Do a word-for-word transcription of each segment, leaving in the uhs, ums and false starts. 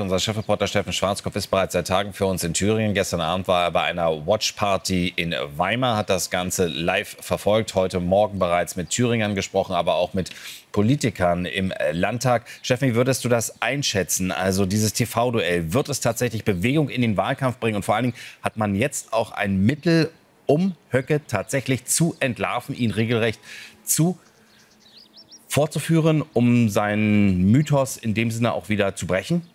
Unser Chefreporter Steffen Schwarzkopf ist bereits seit Tagen für uns in Thüringen. Gestern Abend war er bei einer Watchparty in Weimar, hat das Ganze live verfolgt. Heute Morgen bereits mit Thüringern gesprochen, aber auch mit Politikern im Landtag. Steffen, wie würdest du das einschätzen? Also dieses T V-Duell, wird es tatsächlich Bewegung in den Wahlkampf bringen? Und vor allen Dingen hat man jetzt auch ein Mittel, um Höcke tatsächlich zu entlarven, ihn regelrecht zu vorzuführen, um seinen Mythos in dem Sinne auch wieder zu brechen?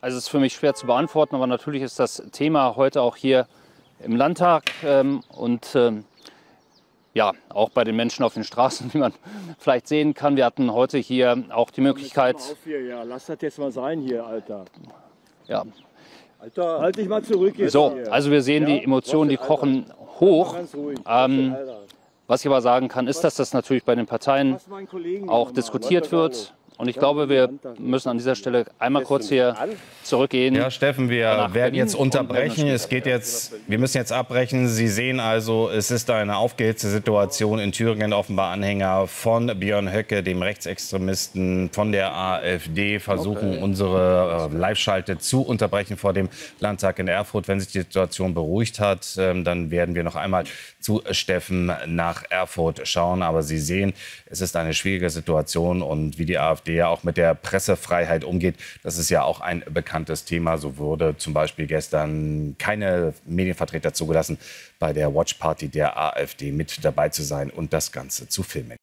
Also es ist für mich schwer zu beantworten, aber natürlich ist das Thema heute auch hier im Landtag ähm, und ähm, ja, auch bei den Menschen auf den Straßen, wie man vielleicht sehen kann. Wir hatten heute hier auch die Möglichkeit... Hier, ja. Lass das jetzt mal sein hier, Alter. Ja. Alter, halt dich mal zurück hier. So, also wir sehen, ja, die Emotionen, die kochen hoch. Ähm, was ich aber sagen kann, ist, dass das natürlich bei den Parteien auch diskutiert wird. Und ich glaube, wir müssen an dieser Stelle einmal kurz hier zurückgehen. Ja, Steffen, wir werden jetzt unterbrechen. Es geht jetzt, wir müssen jetzt abbrechen. Sie sehen also, es ist eine aufgehitzte Situation in Thüringen. Offenbar Anhänger von Björn Höcke, dem Rechtsextremisten von der AfD, versuchen, unsere Live-Schalte zu unterbrechen vor dem Landtag in Erfurt. Wenn sich die Situation beruhigt hat, dann werden wir noch einmal zu Steffen nach Erfurt schauen. Aber Sie sehen, es ist eine schwierige Situation und wie die AfD der auch mit der Pressefreiheit umgeht. Das ist ja auch ein bekanntes Thema. So wurde zum Beispiel gestern keine Medienvertreter zugelassen, bei der Watchparty der AfD mit dabei zu sein und das Ganze zu filmen.